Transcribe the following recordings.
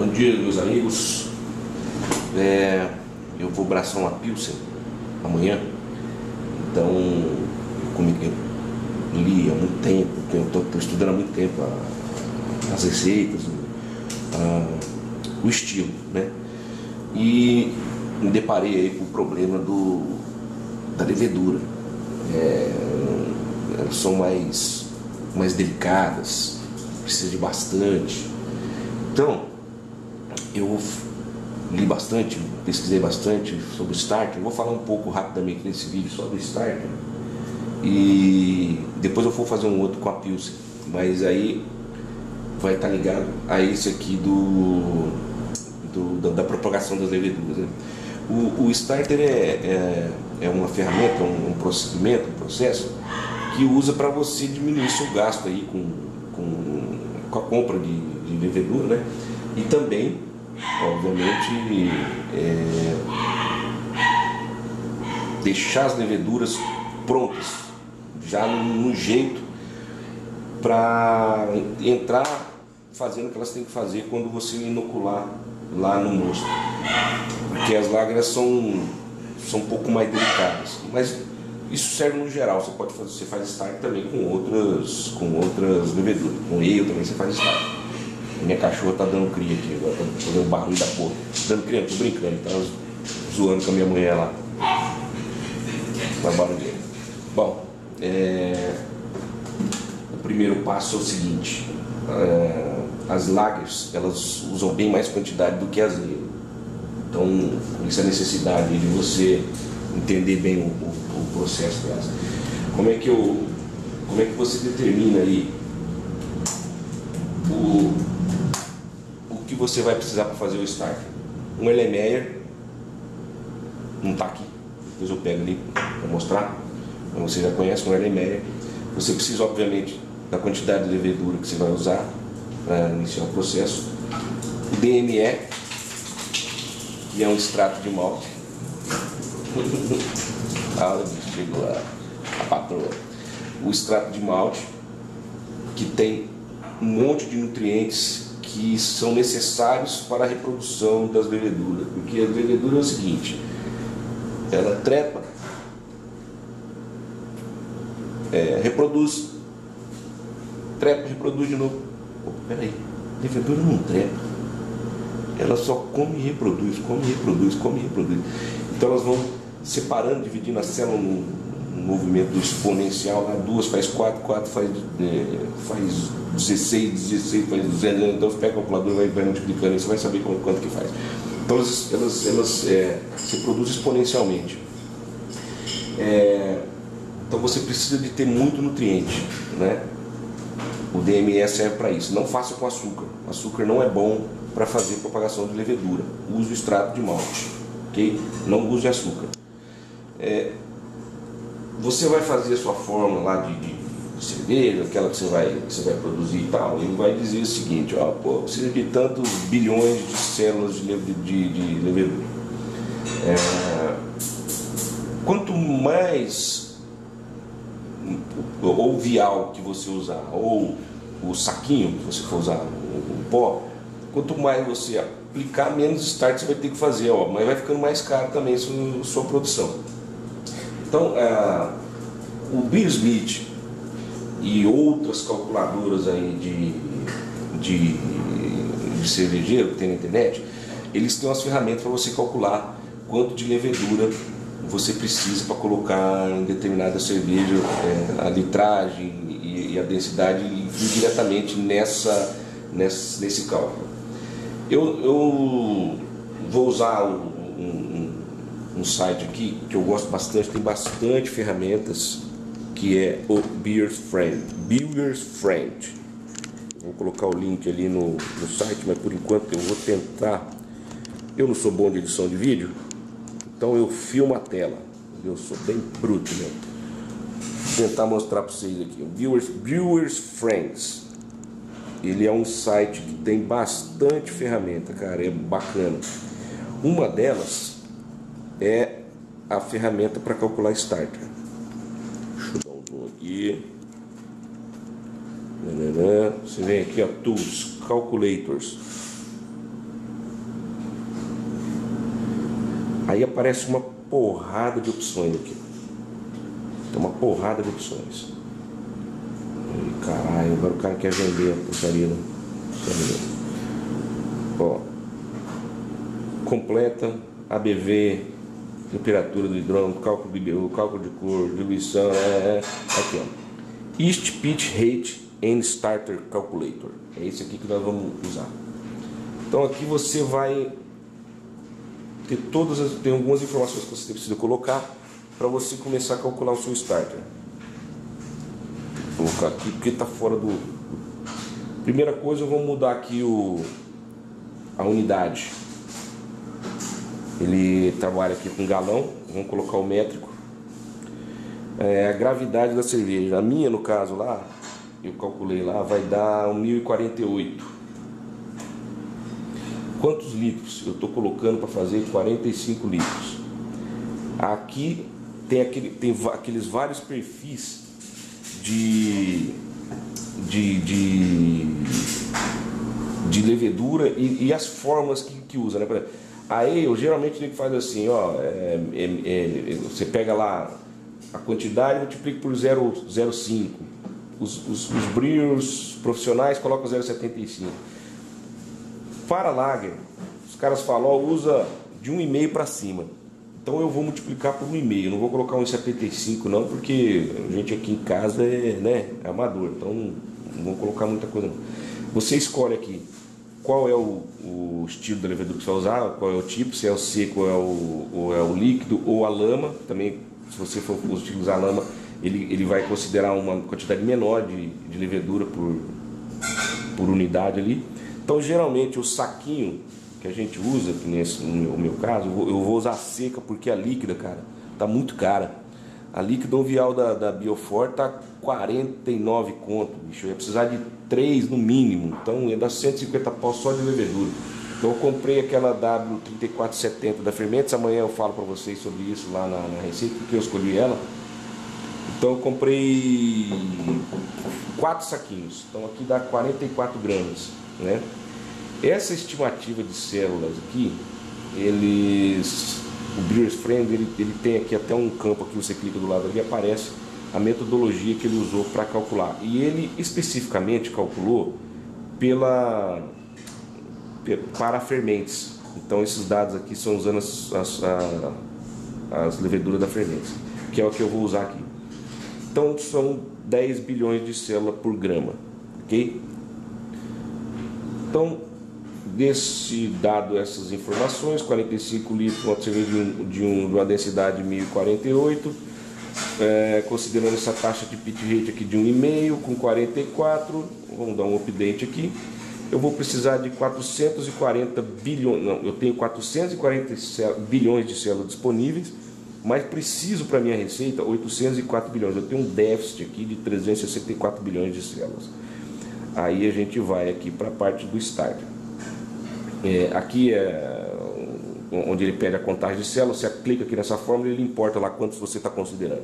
Bom dia, meus amigos. Eu vou braçar uma Pilsen amanhã. Então, eu li há muito tempo, estou estudando há muito tempo as receitas, o estilo, né? E me deparei aí com o problema da levedura. Elas são mais delicadas, precisa de bastante. Então, eu li bastante, pesquisei bastante sobre o starter. Vou falar um pouco rapidamente nesse vídeo só do starter e depois eu vou fazer um outro com a Pilsen, mas aí vai estar ligado a esse aqui da propagação das leveduras, né? O starter é uma ferramenta, um procedimento, um processo que usa para você diminuir seu gasto aí com a compra de levedura, né? E também, obviamente, deixar as leveduras prontas, já no jeito, para entrar fazendo o que elas têm que fazer quando você inocular lá no mosto. Porque as lagras são um pouco mais delicadas, mas isso serve no geral. Você faz starter também com outras leveduras, com ale também você faz starter. Minha cachorra tá dando cria aqui agora, tá fazendo barulho da porra. Dando cria, tô brincando, tá zoando com a minha mulher lá. Faz barulho. Bom, o primeiro passo é o seguinte: as lagers, elas usam bem mais quantidade do que as ale. Então, por isso a necessidade de você entender bem o processo delas. Como é que você determina aí o que você vai precisar para fazer o starter? Um Erlenmeyer, não está aqui, depois eu pego ali para mostrar, então você já conhece um Erlenmeyer. Você precisa, obviamente, da quantidade de levedura que você vai usar para iniciar o processo. O DME, que é um extrato de malte. Ah, chegou a patroa. O extrato de malte, que tem um monte de nutrientes que são necessários para a reprodução das leveduras, porque a levedura é o seguinte: ela trepa, reproduz, trepa, reproduz de novo. Pô, peraí, a levedura não trepa, ela só come e reproduz, come e reproduz, come e reproduz. Então elas vão separando, dividindo a célula no movimento exponencial, lá 2 faz 4, 4 faz 16, faz 200, então você pega o calculador, vai multiplicando, você vai saber quanto que faz. Então elas se produzem exponencialmente. Então você precisa de ter muito nutriente, né? O DME serve para isso. Não faça com açúcar. O açúcar não é bom para fazer propagação de levedura. Use o extrato de malte, ok? Não use açúcar. Você vai fazer a sua fórmula lá de cerveja, aquela que você vai produzir e tal. Ele vai dizer o seguinte: ó, pô, precisa de tantos bilhões de células de levedura. Quanto mais o vial que você usar, ou o saquinho que você for usar, o pó, quanto mais você aplicar, menos starter você vai ter que fazer, ó, mas vai ficando mais caro também a sua produção. Então, o Bill Smith e outras calculadoras aí de cervejeiro que tem na internet, eles têm umas ferramentas para você calcular quanto de levedura você precisa para colocar em determinada cerveja, a litragem e a densidade, e diretamente nesse cálculo. Eu vou usar um site aqui que eu gosto bastante, tem bastante ferramentas, que é o Beers Friend. Vou colocar o link ali no site, mas por enquanto eu vou tentar. Eu não sou bom de edição de vídeo, então eu filmo a tela, eu sou bem bruto mesmo. Vou tentar mostrar para vocês aqui. O Beers Friends, ele é um site que tem bastante ferramenta, cara, é bacana. Uma delas é a ferramenta para calcular starter. Deixa eu dar um zoom aqui. Você vem aqui, ó, Tools, Calculators. aí aparece uma porrada de opções aqui. Tem uma porrada de opções. E, caralho, agora o cara quer vender a porcaria, né? Ó, completa, ABV, temperatura do hidrômetro, cálculo de cor, diluição, aqui ó, East Pitch Rate and Starter Calculator, é esse aqui que nós vamos usar. Então aqui você vai ter todas, tem algumas informações que você precisa colocar para você começar a calcular o seu starter. Vou colocar aqui porque está fora do... Primeira coisa, eu vou mudar aqui a unidade. Ele trabalha aqui com galão, vamos colocar o métrico. É, a gravidade da cerveja, a minha no caso lá, eu calculei lá, vai dar 1048. Quantos litros? Eu estou colocando para fazer 45 litros. Aqui tem, aqueles vários perfis de levedura e as formas que usa, né? Aí eu geralmente ele faz assim, ó, você pega lá a quantidade e multiplica por 0,05. Os brewers profissionais colocam 0,75. Para lager, os caras falam, ó, usa de 1,5 para cima. Então eu vou multiplicar por 1,5. Não vou colocar 1,75 não, porque a gente aqui em casa é, né, amador. Então não vou colocar muita coisa não. Você escolhe aqui qual é o estilo da levedura que você vai usar, qual é o tipo, se é o seco ou é o líquido, ou a lama. Também, se você for utilizar a lama, ele vai considerar uma quantidade menor de levedura por unidade ali. Então, geralmente, o saquinho que a gente usa, que nesse, no meu caso, eu vou usar a seca, porque a líquida, cara, tá muito cara. A líquida ovial da Bioforta tá 49 conto, bicho. Eu ia precisar de 3 no mínimo, então ia dar 150 pau só de levedura. Então eu comprei aquela W3470 da Fermentis, amanhã eu falo pra vocês sobre isso lá na receita, porque eu escolhi ela. Então eu comprei 4 saquinhos, então aqui dá 44 gramas, né? Essa estimativa de células aqui, o Beers Friend, ele tem aqui até um campo que você clica do lado ali, aparece a metodologia que ele usou para calcular. E ele especificamente calculou para Fermentis. Então esses dados aqui são usando as leveduras da Fermentis, que é o que eu vou usar aqui. Então são 10 bilhões de célula por grama, ok? Então, desse dado, essas informações, 45 litros, uma cerveja de uma densidade 1048, considerando essa taxa de pitch rate aqui de 1,5 com 44, vamos dar um update aqui, eu vou precisar de 440 bilhões, não, eu tenho 440 bilhões de células disponíveis, mas preciso para minha receita 804 bilhões, eu tenho um déficit aqui de 364 bilhões de células. Aí a gente vai aqui para a parte do starter. Aqui é onde ele pede a contagem de células, você clica aqui nessa fórmula e ele importa lá quantos você está considerando.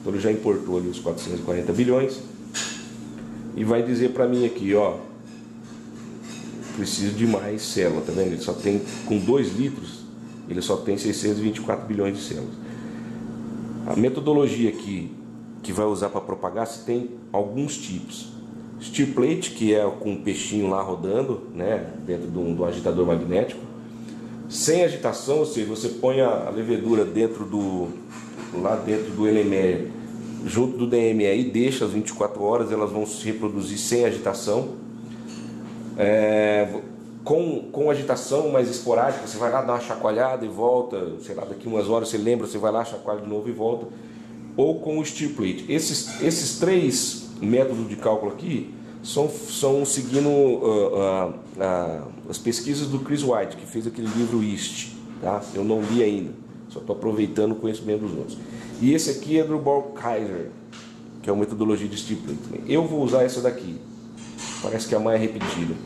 Então ele já importou ali os 440 bilhões e vai dizer para mim aqui, ó, preciso de mais célula, tá vendo? Ele só tem, com 2 litros, ele só tem 624 bilhões de células. A metodologia aqui que vai usar para propagar, se tem alguns tipos. Steel plate, que é com um peixinho lá rodando, né, dentro de um agitador magnético. Sem agitação, ou seja, você põe a levedura lá dentro do Erlenmeyer, junto do DME e deixa as 24 horas, elas vão se reproduzir sem agitação. Com agitação mais esporádica, você vai lá dar uma chacoalhada e volta, sei lá, daqui umas horas você lembra, você vai lá, chacoalha de novo e volta. Ou com o steel plate. Esses 3 métodos de cálculo aqui são seguindo as pesquisas do Chris White, que fez aquele livro East, tá? Eu não li ainda, só estou aproveitando o conhecimento dos outros. E esse aqui é do Braukaiser, que é uma metodologia de Steel Plate. Eu vou usar essa daqui, parece que a mais é repetida.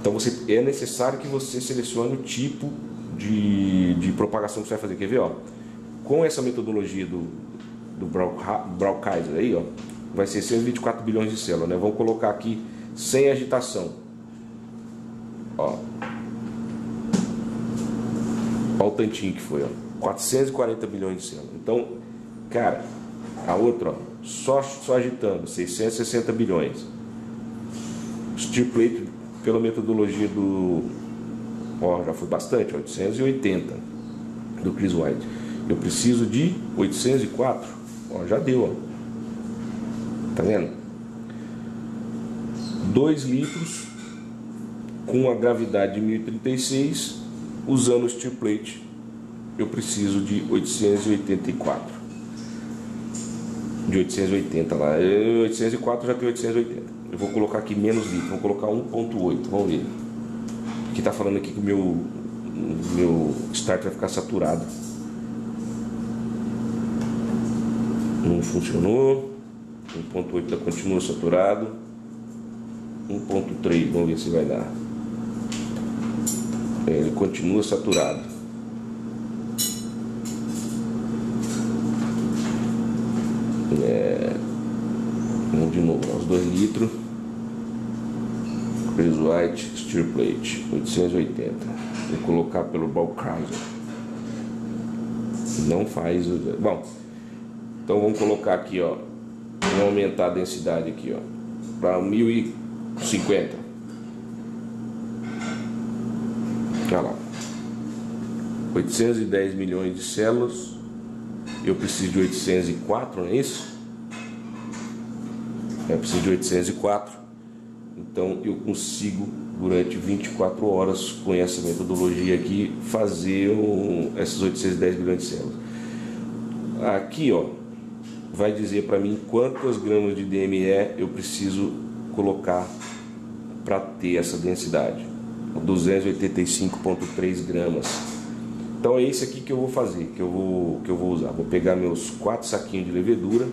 Então é necessário que você selecione o tipo de propagação que você vai fazer. Quer ver, ó? Com essa metodologia do Braukaiser aí, ó, vai ser 124 bilhões de células, né? Vamos colocar aqui sem agitação. Ó. Olha o tantinho que foi, ó. 440 milhões de células. Então, cara, a outra, ó, só agitando, 660 bilhões. Steel plate, pela metodologia do... ó, já foi bastante, 880 do Chris White. Eu preciso de 804. Ó, já deu, ó. Tá vendo? 2 litros com a gravidade de 1036, usando o steel plate, eu preciso de 884. De 880 lá, 804 já tem 880. Eu vou colocar aqui menos litro, vou colocar 1.8, vamos ver. Aqui tá falando aqui que o meu start vai ficar saturado. Não funcionou. 1.8 continua saturado. 1.3, vamos ver se vai dar. É, ele continua saturado. Vamos de novo, os 2 litros. Chris White, Steel plate, 880. Vou colocar pelo Braukaiser. Não faz... Bom, então vamos colocar aqui, ó. Vamos aumentar a densidade aqui, ó, para 1050. Olha lá, 810 milhões de células. Eu preciso de 804, não é isso? Eu preciso de 804. Então eu consigo, durante 24 horas, com essa metodologia aqui, fazer essas 810 milhões de células. Aqui, ó, vai dizer para mim quantas gramas de DME eu preciso colocar para ter essa densidade. 285,3 gramas. Então é isso aqui que eu vou fazer, que eu vou usar. Vou pegar meus 4 saquinhos de levedura.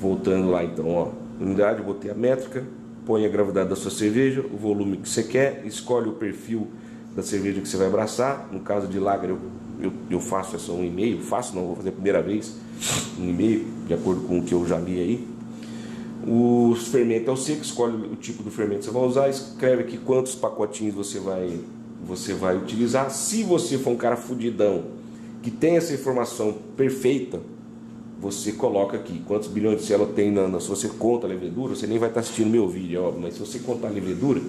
Voltando lá então, ó, unidade, eu botei a métrica, põe a gravidade da sua cerveja, o volume que você quer, escolhe o perfil da cerveja que você vai abraçar. No caso de lager, eu faço essa 1,5, vou fazer a primeira vez, 1,5, de acordo com o que eu já li aí. O fermento é o seco, escolhe o tipo do fermento que você vai usar, escreve aqui quantos pacotinhos você vai utilizar. Se você for um cara fudidão, que tem essa informação perfeita, você coloca aqui quantos bilhões de células tem na... Se você conta a levedura, você nem vai estar assistindo meu vídeo, é óbvio, mas se você contar a levedura,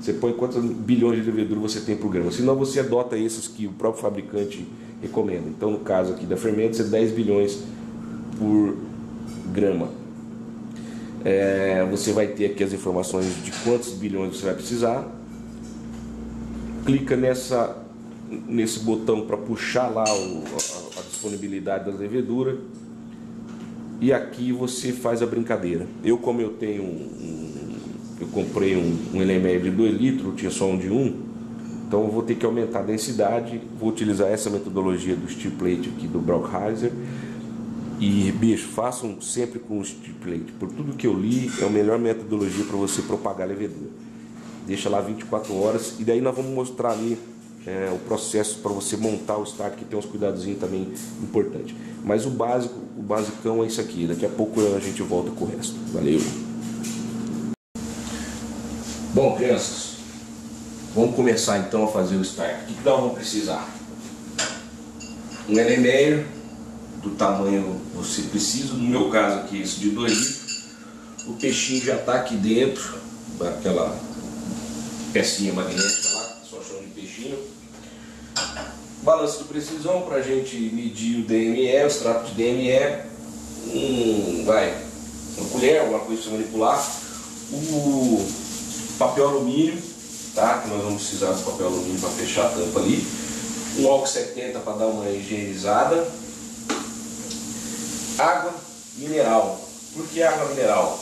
você põe quantos bilhões de levedura você tem por grama. Senão você adota esses que o próprio fabricante recomenda. Então no caso aqui da Fermentis é 10 bilhões por grama. É, você vai ter aqui as informações de quantos bilhões você vai precisar. Clica nesse botão para puxar lá a disponibilidade da levedura. E aqui você faz a brincadeira. Eu, como eu tenho eu comprei um Erlenmeyer de 2 litros, eu tinha só um de 1. Então eu vou ter que aumentar a densidade. Vou utilizar essa metodologia do steel plate aqui do Braukaiser. E bicho, façam sempre com o steel plate. Por tudo que eu li, é a melhor metodologia para você propagar a levedura. Deixa lá 24 horas e daí nós vamos mostrar ali o processo para você montar o start, que tem uns cuidadozinhos também importantes. Mas o básico, o basicão é isso aqui. Daqui a pouco a gente volta com o resto. Valeu! Bom, crianças, vamos começar então a fazer o start. O que nós vamos precisar? Um Erlenmeyer do tamanho você precisa. No meu caso aqui, esse de 2 litros. O peixinho já está aqui dentro, daquela pecinha magnética lá, só chama de peixinho. Balanço de precisão para a gente medir o DME, o extrato de DME, uma colher, alguma coisa para manipular. O papel alumínio, tá? Que nós vamos precisar do papel alumínio para fechar a tampa ali. Um álcool 70 para dar uma higienizada. Água mineral. Por que água mineral?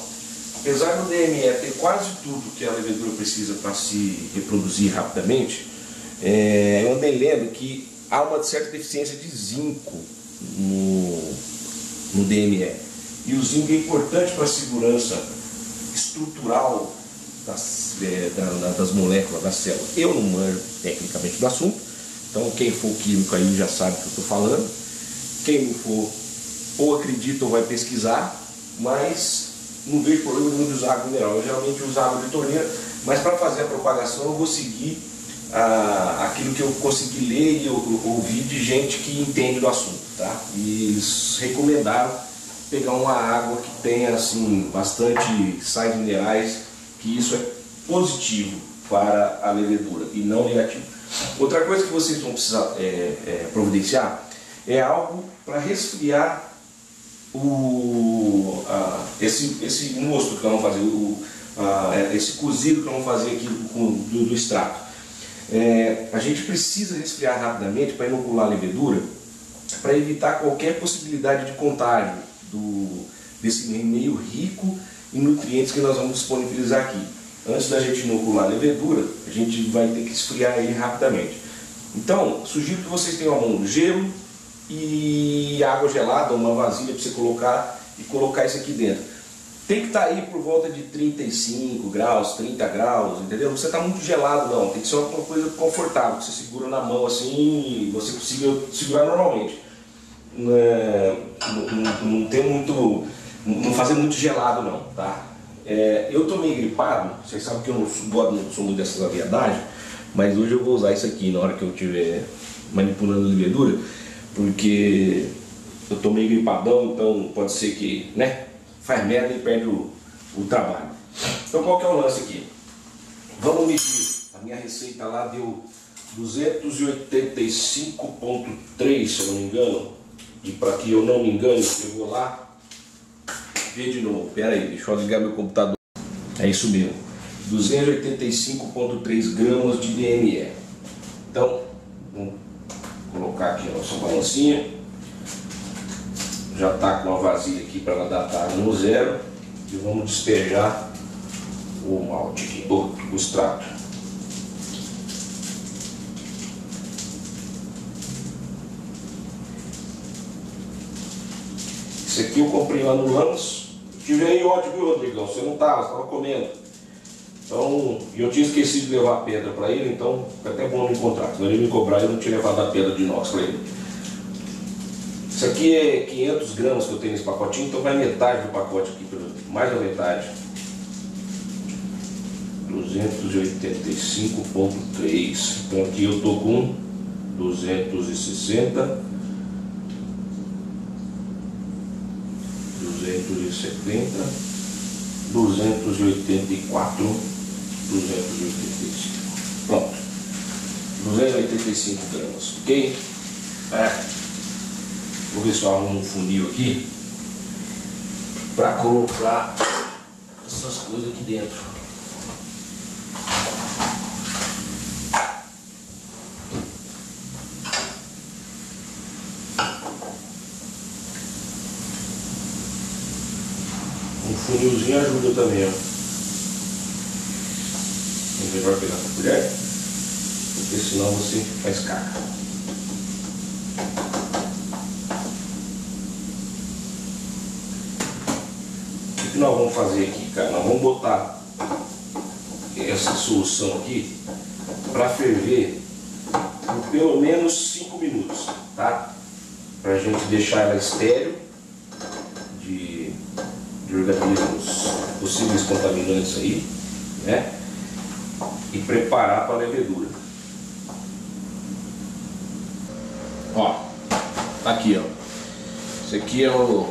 Apesar do DME ter quase tudo que a levedura precisa para se reproduzir rapidamente, eu andei lendo que há uma certa deficiência de zinco no DME. E o zinco é importante para a segurança estrutural das moléculas, das células. Eu não manjo tecnicamente do assunto, então quem for químico aí já sabe o que eu estou falando. Quem não for, ou acredita ou vai pesquisar, mas não vejo problema nenhum de usar água mineral. Eu geralmente uso água de torneira, mas para fazer a propagação eu vou seguir aquilo que eu consegui ler e ouvir de gente que entende do assunto, tá? E eles recomendaram pegar uma água que tenha assim bastante sais minerais, que isso é positivo para a levedura e não negativo. Outra coisa que vocês vão precisar providenciar é algo para resfriar esse mosto que nós vamos fazer, esse cozido que nós vamos fazer aqui do extrato. A gente precisa resfriar rapidamente para inocular a levedura, para evitar qualquer possibilidade de contágio desse meio rico em nutrientes que nós vamos disponibilizar aqui. Antes da gente inocular a levedura, a gente vai ter que esfriar ele rapidamente. Então, sugiro que vocês tenham à mão gelo e água gelada, uma vasilha para você colocar e colocar isso aqui dentro. Tem que estar aí por volta de 35 graus, 30 graus, entendeu? Não precisa estar muito gelado não, tem que ser uma coisa confortável, que você segura na mão assim, você conseguiu segurar normalmente. Não fazer muito gelado não, tá? Eu tô meio gripado, vocês sabem que eu não sou muito dessas aviadagens, mas hoje eu vou usar isso aqui na hora que eu estiver manipulando a levedura, porque eu tô meio gripadão, então pode ser que, né, faz merda e perde o trabalho. Então qual que é o lance aqui? Vamos medir, a minha receita lá deu 285,3, se eu não me engano, e para que eu não me engane, eu vou lá ver de novo. Pera aí, deixa eu ligar meu computador. É isso mesmo, 285,3 gramas de DME. Então, vamos colocar aqui a nossa balancinha. Já está com uma vasilha aqui para ela datar no zero. E vamos despejar o malte aqui, o extrato. Esse aqui eu comprei lá no Lanço. Tive aí ódio, viu, Rodrigão? Você não estava, você estava comendo. Então, eu tinha esquecido de levar a pedra para ele, então foi até bom não encontrar. Senão ele me cobrar, eu não tinha levado a pedra de inox para ele. Isso aqui é 500 gramas que eu tenho nesse pacotinho, então vai metade do pacote aqui, mais da metade. 285,3. Então aqui eu estou com 260. 270, 284, 285. Pronto. 285 gramas, ok? Vou ver se eu arrumo um funil aqui para colocar essas coisas aqui dentro. Funilzinho ajuda também, ó. É melhor pegar com a colher, porque senão você faz caca. O que nós vamos fazer aqui, cara? Nós vamos botar essa solução aqui para ferver por pelo menos 5 minutos, tá? Pra gente deixar ela estéril de organismos possíveis contaminantes aí, né? E preparar para a levedura. Ó, tá aqui, ó. Isso aqui é o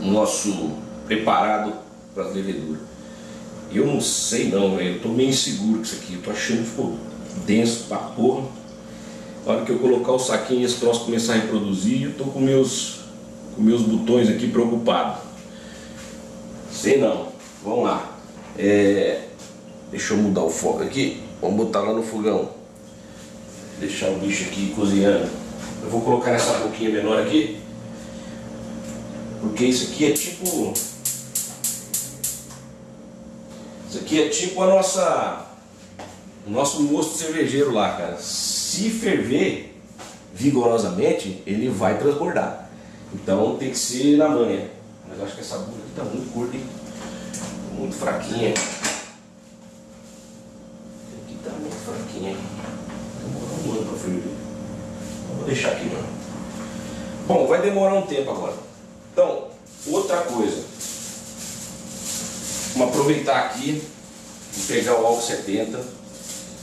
nosso preparado para a levedura. Eu não sei não, velho. Eu tô meio inseguro com isso aqui. Eu tô achando que ficou denso pra porra. Na hora que eu colocar o saquinho e esse troço começar a reproduzir, eu tô com meus botões aqui preocupado. Sei não, vamos lá. Deixa eu mudar o foco aqui. Vamos botar lá no fogão. Deixar o bicho aqui cozinhando. Eu vou colocar essa boquinha menor aqui, porque isso aqui é tipo... Isso aqui é tipo o nosso mosto cervejeiro lá, cara. Se ferver vigorosamente, ele vai transbordar. Então tem que ser na manha. Mas eu acho que essa bula aqui tá muito curta, hein? Muito fraquinha. Aqui tá muito fraquinha. Demora um ano pra ferver. Vou deixar aqui, mano. Bom, vai demorar um tempo agora. Então, outra coisa. Vamos aproveitar aqui e pegar o álcool 70.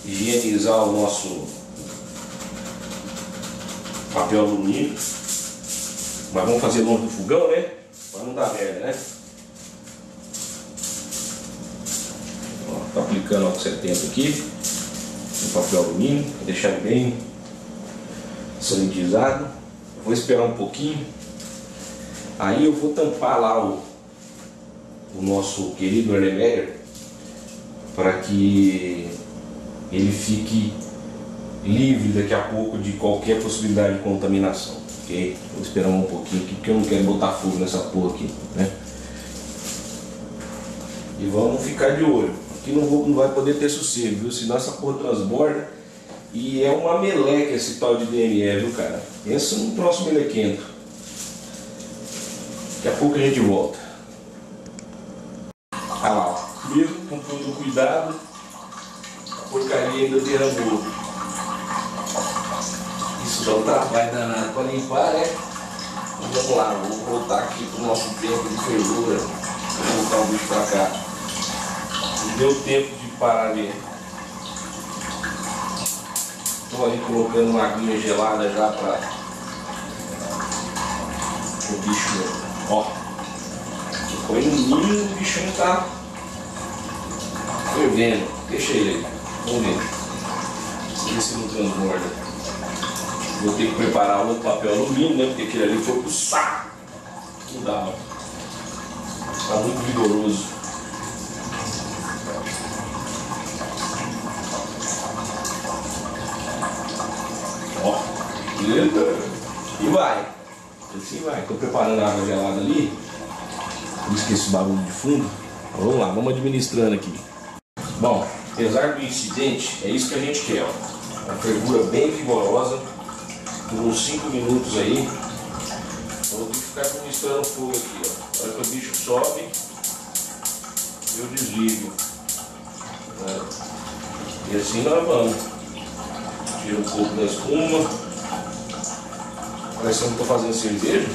higienizar o nosso papel alumínio, mas vamos fazer longe do fogão, né? Para não dar merda, né? Ó, tô aplicando o 70 aqui no papel alumínio, vou deixar ele bem solidizado. Vou esperar um pouquinho, aí eu vou tampar lá o nosso querido Erlenmeyer para que ele fique livre daqui a pouco de qualquer possibilidade de contaminação, ok? Vou esperar um pouquinho aqui porque eu não quero botar fogo nessa porra aqui, né? E vamos ficar de olho, aqui não vai poder ter sossego, viu? Senão essa porra transborda e é uma meleca esse tal de DME, viu, cara? Pensa num próximo melequento. Daqui a pouco a gente volta. Olha lá, mesmo com todo cuidado, a porcaria ainda derramou. Isso dá um trabalho danado para limpar, né? Vamos lá, vou voltar aqui para o nosso tempo de fervura. Vou voltar o bicho para cá. Não deu tempo de parar mesmo. Estou ali colocando uma aguinha gelada já para o bicho, ó. Põe no milho, o bichinho tá fervendo. Deixa ele aí. Vamos ver. Vamos ver se não transborda. Vou ter que preparar outro papel alumínio, né? Porque aquele ali foi pro saco. Não dava. Tá muito vigoroso. Ó. E vai. Assim vai. Tô preparando a água gelada ali. Não esqueça o barulho de fundo. Vamos lá, vamos administrando aqui. Bom, apesar do incidente, é isso que a gente quer, ó. Uma fervura bem vigorosa. Por uns 5 minutos aí. Vou ter que ficar administrando o fogo aqui, ó. Olha que o bicho sobe, eu desligo. É. E assim nós vamos. Tiro um pouco da espuma. Parece que eu não estou fazendo cerveja.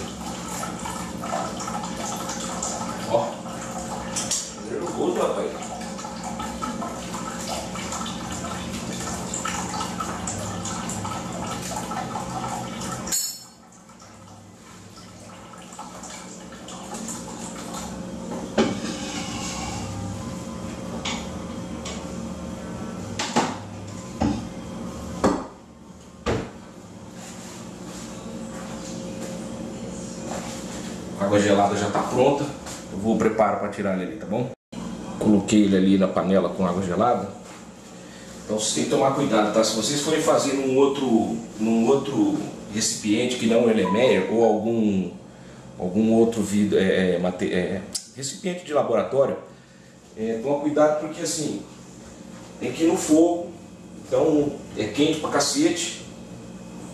A água gelada já está pronta, eu vou preparar para tirar ele ali, tá bom? Coloquei ele ali na panela com água gelada. Então vocês têm que tomar cuidado, tá? Se vocês forem fazer num outro recipiente que não o Erlenmeyer ou algum outro recipiente de laboratório, toma cuidado porque assim, tem que ir no fogo, então é quente pra cacete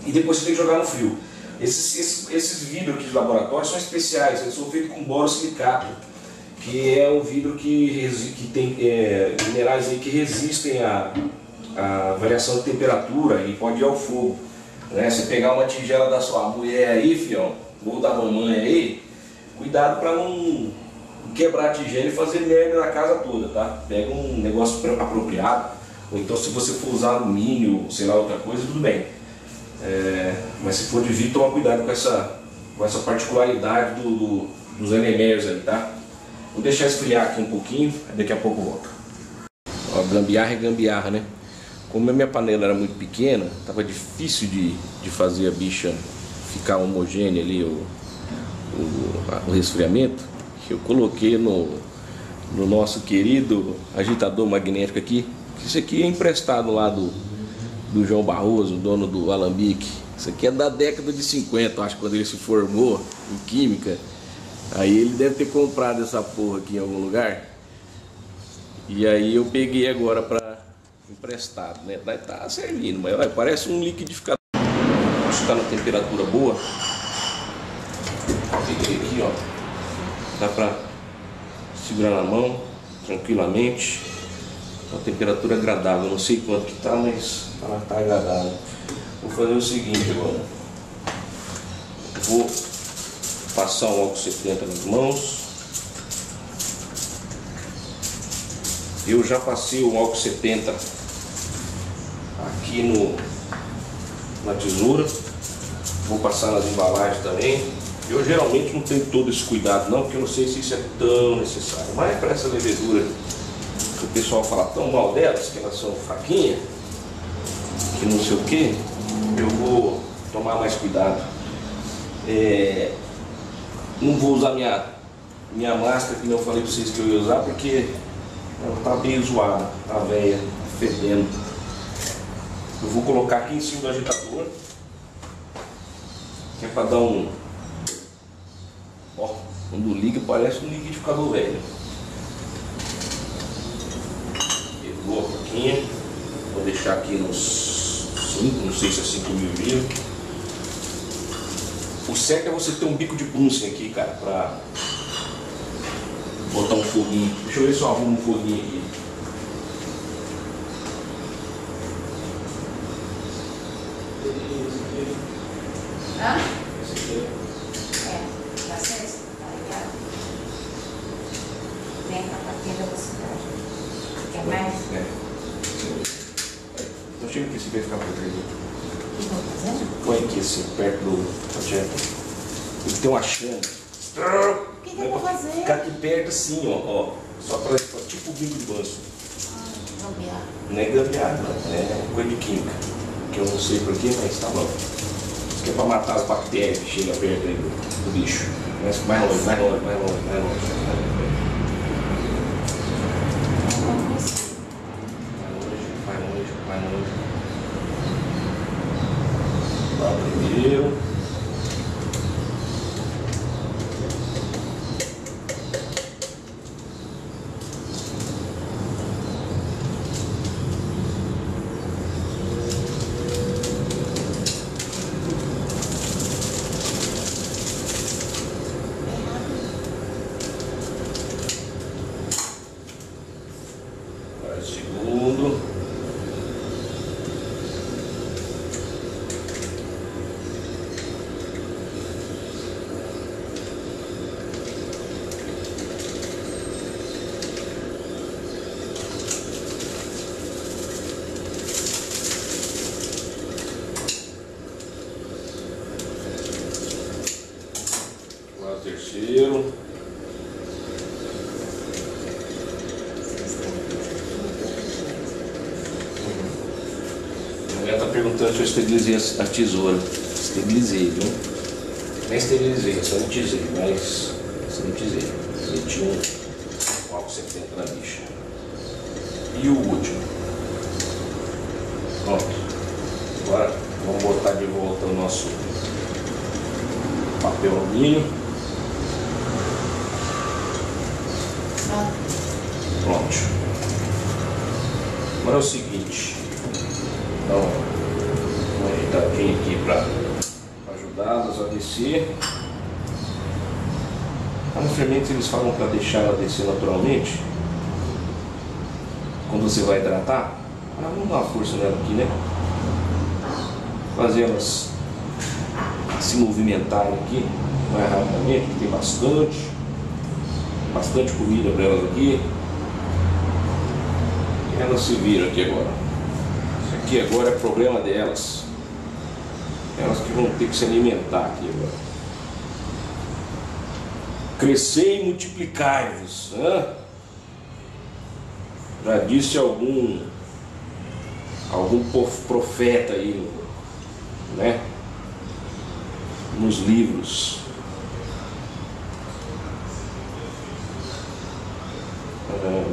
e depois você tem que jogar no frio. Esses vidros aqui de laboratório são especiais, eles são feitos com boro-silicato, que é um vidro que tem minerais aí que resistem à variação de temperatura e pode ir ao fogo. Né? Você pegar uma tigela da sua mulher aí, fião, ou da mamãe aí, cuidado para não quebrar a tigela e fazer merda na casa toda, tá? Pega um negócio apropriado, ou então se você for usar alumínio, sei lá, outra coisa, tudo bem. Mas se for de vidro, toma cuidado com essa particularidade dos Erlenmeyers aí, tá? Vou deixar esfriar aqui um pouquinho, daqui a pouco volta. Ó, gambiarra é gambiarra, né? Como a minha panela era muito pequena, tava difícil de fazer a bicha ficar homogênea ali o resfriamento. Eu coloquei no nosso querido agitador magnético aqui. Isso aqui é emprestado lá do João Barroso, dono do Alambique. Isso aqui é da década de 50, acho que quando ele se formou em química. Aí ele deve ter comprado essa porra aqui em algum lugar. E aí eu peguei agora para emprestado, né? Tá servindo, mas olha, parece um liquidificador. Acho que tá na temperatura boa. Peguei aqui, ó. Dá para segurar na mão tranquilamente. Uma temperatura agradável, não sei quanto que tá, mas ela tá agradável. Vou fazer o seguinte agora. Vou passar um álcool 70 nas mãos. Eu já passei o álcool 70 aqui na tesoura. Vou passar nas embalagens também. Eu geralmente não tenho todo esse cuidado não, porque eu não sei se isso é tão necessário. Mas para essa levedura que o pessoal fala tão mal delas, que elas são fraquinhas, que não sei o que, eu vou tomar mais cuidado. Não vou usar minha máscara, que eu falei para vocês que eu ia usar, porque ela está bem zoada, tá velha, fedendo. Eu vou colocar aqui em cima do agitador, que é para dar um... Ó, quando liga parece um liquidificador velho. Pegou a pouquinho, vou deixar aqui nos 5, não sei se é 5.000 ml. O certo é você ter um bico de Pilsen aqui, cara, pra botar um foguinho. Deixa eu ver se eu arrumo um foguinho aqui. Hã? É, tá certo? Tá ligado? Vem pra partir da velocidade. Quer mais? É. Então chega que esse vai ficar por aí. Você põe aqui assim, perto do projeto. Ele tem uma chama. O que eu vou fazer? Ficar aqui perto assim, ó. Só pra tipo o bico de banço. Gambiarra. Não é gambiarra, não. É coisa de química. Que eu não sei porquê, mas tá bom. Isso aqui é pra matar as bactérias que chegam perto aí do bicho. Mas mais longe. Eu esterilizei a tesoura. Esterilizei, viu? Nem esterilizei, sanitizei, mas sanitizei. Meti um álcool 70 na bicha. E o último. Pronto. Agora vamos botar de volta o nosso papel alumínio. Pronto. Agora é o seguinte. Então, ajeitadinho aqui para ajudá-las a descer. Lá no fermento eles falam para deixar ela descer naturalmente. Quando você vai hidratar, vamos dar uma força nela aqui, né? Fazer elas se movimentarem aqui mais rapidamente, porque tem bastante comida para elas aqui. E elas se viram aqui agora. Isso aqui agora é problema delas. Elas que vão ter que se alimentar aqui agora. Crescei e multiplicai-vos. Já disse algum profeta aí, né? Nos livros.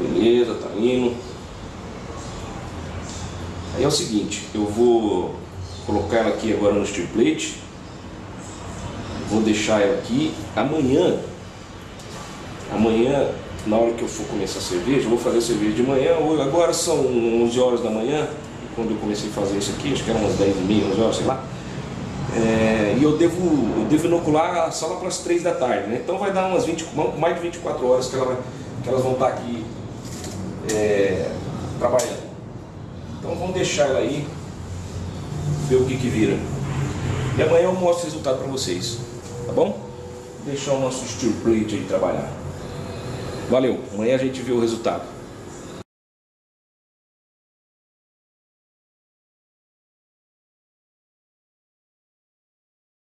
Beleza, tá indo. Aí é o seguinte, eu vou colocar ela aqui agora no steel plate. Vou deixar ela aqui. Amanhã, na hora que eu for começar a cerveja, eu vou fazer a cerveja de manhã. Agora são 11 horas da manhã. Quando eu comecei a fazer isso aqui, acho que era umas 10h30, 11 horas, sei lá. E eu devo inocular a sala para as 3 da tarde, né? Então vai dar umas mais de 24 horas que elas vão estar aqui trabalhando. Então vamos deixar ela aí, ver o que vira. E amanhã eu mostro o resultado para vocês, tá bom? Deixar o nosso steel plate aí trabalhar. Valeu, amanhã a gente vê o resultado.